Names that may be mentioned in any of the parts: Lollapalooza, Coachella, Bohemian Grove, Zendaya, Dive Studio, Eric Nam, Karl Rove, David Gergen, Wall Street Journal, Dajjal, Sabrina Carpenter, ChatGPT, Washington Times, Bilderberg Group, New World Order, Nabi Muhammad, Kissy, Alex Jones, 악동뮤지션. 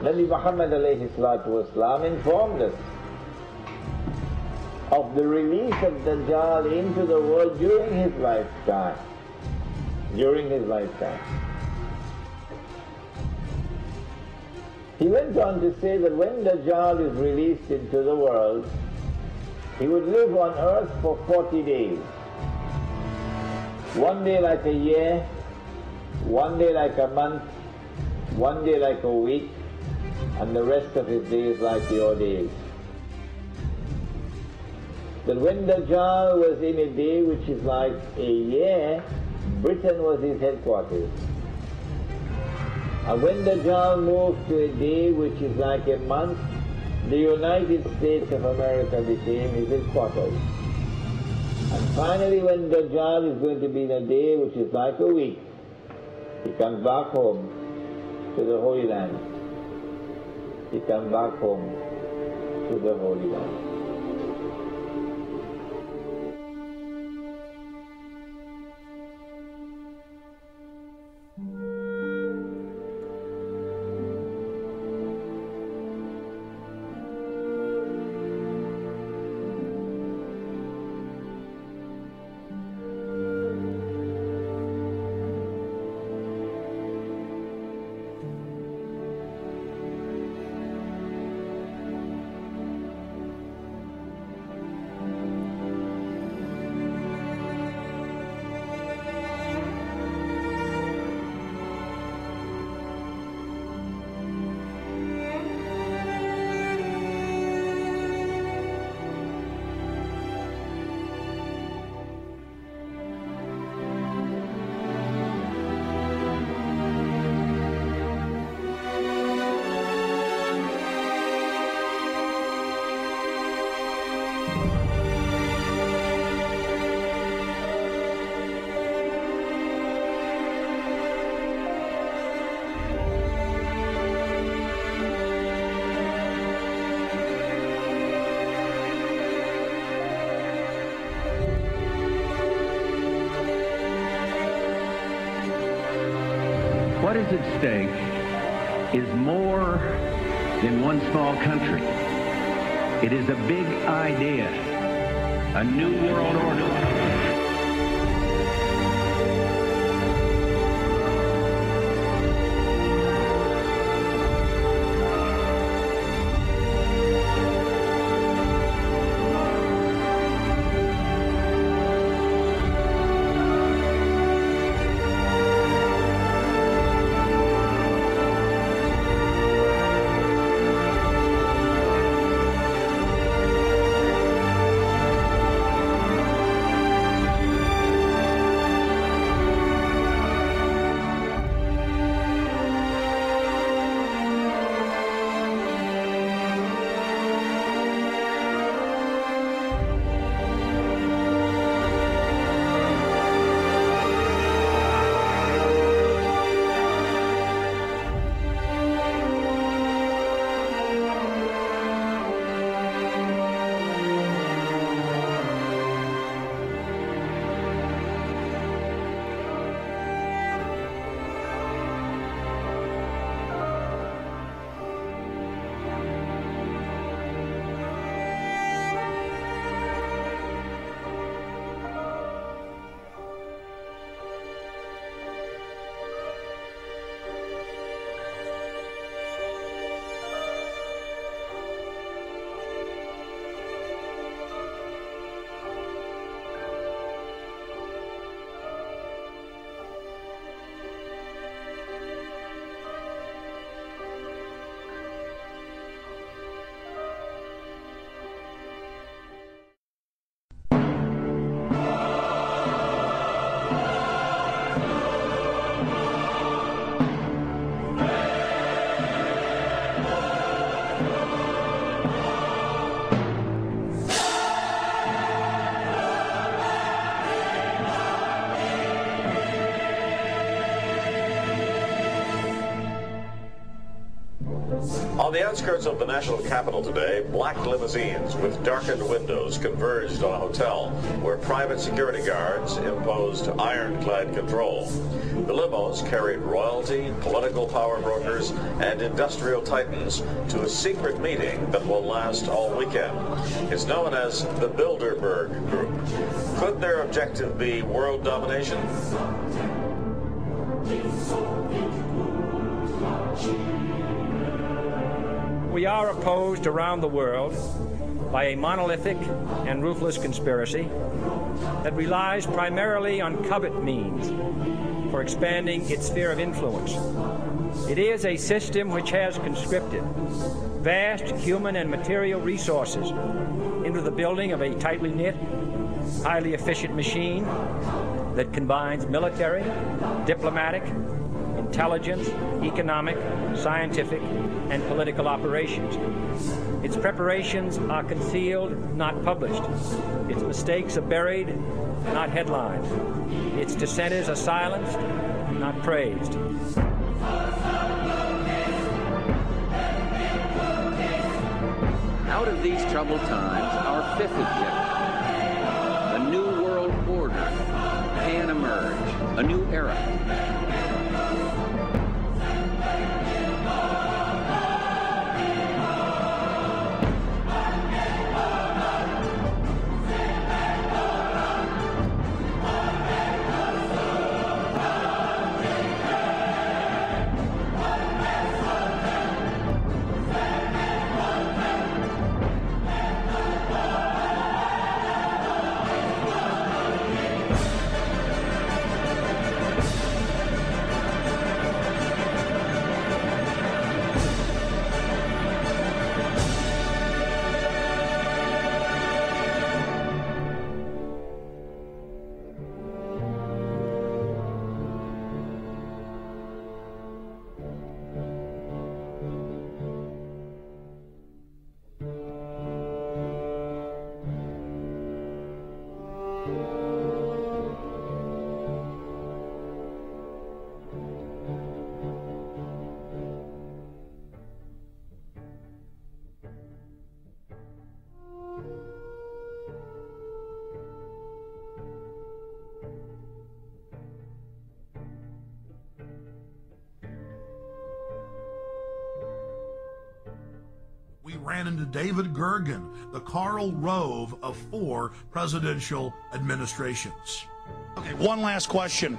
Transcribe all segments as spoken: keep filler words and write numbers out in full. Nabi Muhammad alayhi salatu wasalam informed us of the release of Dajjal into the world during his lifetime. During his lifetime. He went on to say that when Dajjal is released into the world, he would live on earth for forty days. One day like a year, one day like a month, one day like a week, and the rest of his days like your days. That when Dajjal was in a day which is like a year, Britain was his headquarters. And when Dajjal moved to a day which is like a month, the United States of America became his headquarters. And finally, when Dajjal is going to be in a day which is like a week, he comes back home to the Holy Land. He comes back home to the Holy Land. What is at stake is more than one small country. It is a big idea, a new world order. On the outskirts of the national capital today, black limousines with darkened windows converged on a hotel where private security guards imposed ironclad control. The limos carried royalty, political power brokers, and industrial titans to a secret meeting that will last all weekend. It's known as the Bilderberg Group. Could their objective be world domination? We are opposed around the world by a monolithic and ruthless conspiracy that relies primarily on covert means for expanding its sphere of influence. It is a system which has conscripted vast human and material resources into the building of a tightly knit, highly efficient machine that combines military, diplomatic, intelligence, economic, scientific, and political operations. Its preparations are concealed, not published. Its mistakes are buried, not headlined. Its dissenters are silenced, not praised. Out of these troubled times, our fifth objective, a new world order, can emerge, a new era. Ran into David Gergen, the Karl Rove of four presidential administrations. Okay, one last question.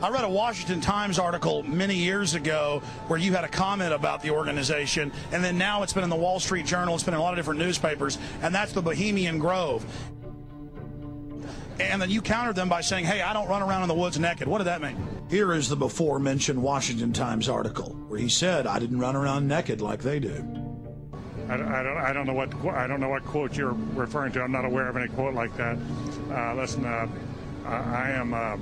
I read a Washington Times article many years ago where you had a comment about the organization, and then now it's been in the Wall Street Journal, it's been in a lot of different newspapers, and that's the Bohemian Grove. And then you countered them by saying, hey, I don't run around in the woods naked. What did that mean? Here is the before-mentioned Washington Times article where he said, I didn't run around naked like they do. I don't, I don't know what I don't know what quote you're referring to. I'm not aware of any quote like that. Uh, listen, uh, I am a,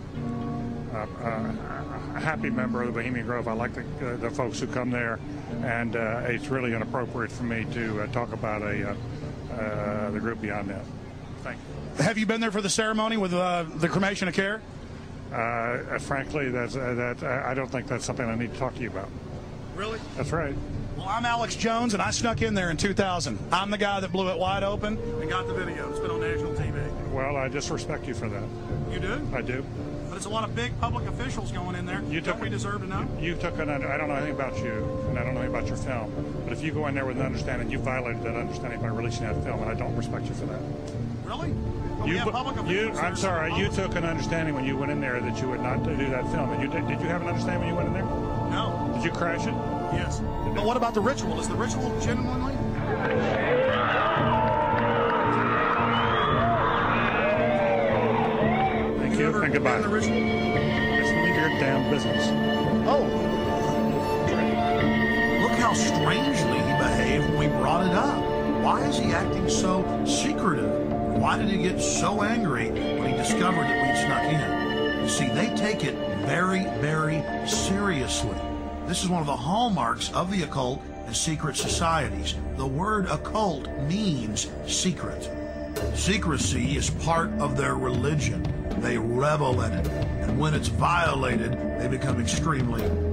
a, a happy member of the Bohemian Grove. I like the, uh, the folks who come there, and uh, it's really inappropriate for me to uh, talk about a, uh, uh, the group beyond that. Thank you. Have you been there for the ceremony with uh, the cremation of care? Uh, uh, frankly, that's, uh, that I don't think that's something I need to talk to you about. Really? That's right. Well, I'm Alex Jones, and I snuck in there in two thousand. I'm the guy that blew it wide open and got the video. It's been on national T V. Well, I just respect you for that. You do? I do. But it's a lot of big public officials going in there. You took, don't we deserve to know? You, you took an, I don't know anything about you, and I don't know anything about your film. But if you go in there with an understanding, you violated that understanding by releasing that film, and I don't respect you for that. Really? Well, you, we have public officials. You, I'm sorry, you took an understanding when you went in there that you would not do that film. And you did, did you have an understanding when you went in there? No. Did you crash it? Yes. But what about the ritual? Is the ritual genuinely? Thank you, you and goodbye. The ritual? It's none of your damn business. Oh. Look how strangely he behaved when we brought it up. Why is he acting so secretive? Why did he get so angry when he discovered that we'd snuck in? You see, they take it very, very seriously. This is one of the hallmarks of the occult and secret societies. The word occult means secret. Secrecy is part of their religion. They revel in it, and when it's violated, they become extremely